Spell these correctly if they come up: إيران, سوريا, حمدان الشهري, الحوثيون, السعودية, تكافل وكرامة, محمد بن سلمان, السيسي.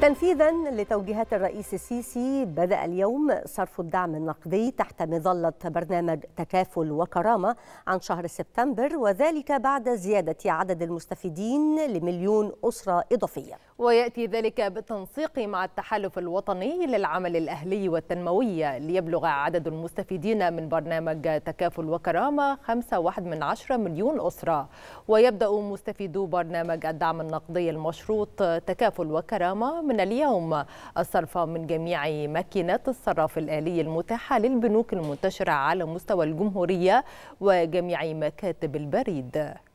تنفيذا لتوجيهات الرئيس السيسي، بدأ اليوم صرف الدعم النقدي تحت مظلة برنامج تكافل وكرامة عن شهر سبتمبر، وذلك بعد زيادة عدد المستفيدين لمليون أسرة إضافية. ويأتي ذلك بالتنسيق مع التحالف الوطني للعمل الأهلي والتنموي، ليبلغ عدد المستفيدين من برنامج تكافل وكرامة 5.1 مليون أسرة. ويبدأ مستفيدو برنامج الدعم النقدي المشروط تكافل وكرامة من اليوم الصرف من جميع ماكينات الصراف الآلي المتاحة للبنوك المنتشرة على مستوى الجمهورية وجميع مكاتب البريد.